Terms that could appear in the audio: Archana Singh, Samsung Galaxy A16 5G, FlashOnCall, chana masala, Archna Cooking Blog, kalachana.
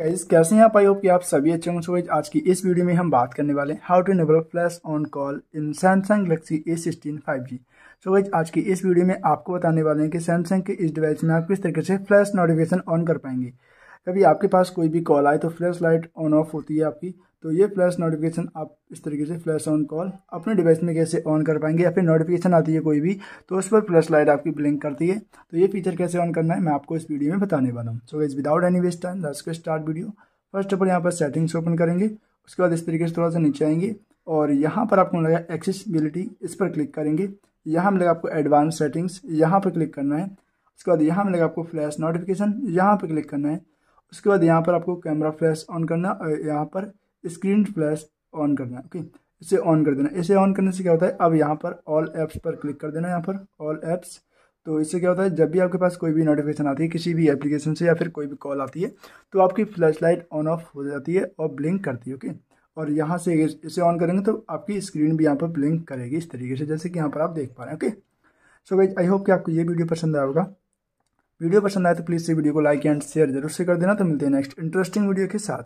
Guys कैसे हैं आप, आई होप कि आप सभी अच्छे होंगे। आज की इस वीडियो में हम बात करने वाले हैं how to enable flash on call in Samsung Galaxy A16 5G। So guys आज की इस वीडियो में आपको बताने वाले हैं कि सैमसंग के इस डिवाइस में आप किस तरीके से फ्लैश नोटिफिकेशन ऑन कर पाएंगे। कभी आपके पास कोई भी कॉल आए तो फ्लैश लाइट ऑन ऑफ होती है आपकी, तो ये फ्लैश नोटिफिकेशन आप इस तरीके से फ्लैश ऑन कॉल अपने डिवाइस में कैसे ऑन कर पाएंगे, या फिर नोटिफिकेशन आती है कोई भी तो उस पर फ्लैश लाइट आपकी ब्लिंक करती है, तो ये फीचर कैसे ऑन करना है मैं आपको इस वीडियो में बताने वाला हूँ। So guys without any waste time let's get start video. First of all यहाँ पर सेटिंग्स ओपन करेंगे, उसके बाद इस तरीके से थोड़ा सा नीचे आएंगे और यहाँ पर आपको मिलेगा एक्सेसिबिलिटी, इस पर क्लिक करेंगे। यहाँ मिलेगा आपको एडवांस सेटिंग्स, यहाँ पर क्लिक करना है। उसके बाद यहाँ मिलेगा आपको फ्लैश नोटिफिकेशन, यहाँ पर क्लिक करना है। उसके बाद यहाँ पर आपको कैमरा फ्लैश ऑन करना और यहाँ पर स्क्रीन फ्लैश ऑन करना है। ओके, इसे ऑन कर देना। इसे ऑन करने से क्या होता है, अब यहाँ पर ऑल ऐप्स पर क्लिक कर देना, यहाँ पर ऑल ऐप्स। तो इससे क्या होता है, जब भी आपके पास कोई भी नोटिफिकेशन आती है किसी भी एप्लीकेशन से या फिर कोई भी कॉल आती है तो आपकी फ्लैश लाइट ऑन ऑफ हो जाती है और ब्लिंक करती है। ओके, और यहाँ से इसे ऑन करेंगे तो आपकी स्क्रीन भी यहाँ पर ब्लिंक करेगी इस तरीके से, जैसे कि यहाँ पर आप देख पा रहे हैं। Okay so guys I hope कि आपको ये वीडियो पसंद आया होगा। वीडियो पसंद आए तो प्लीज़ इस वीडियो को लाइक एंड शेयर जरूर से कर देना। तो मिलते हैं नेक्स्ट इंटरेस्टिंग वीडियो के साथ।